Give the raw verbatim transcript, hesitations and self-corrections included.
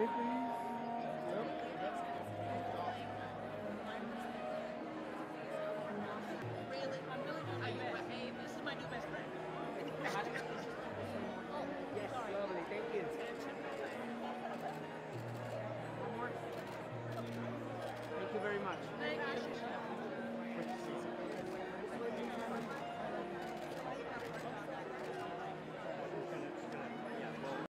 it, please?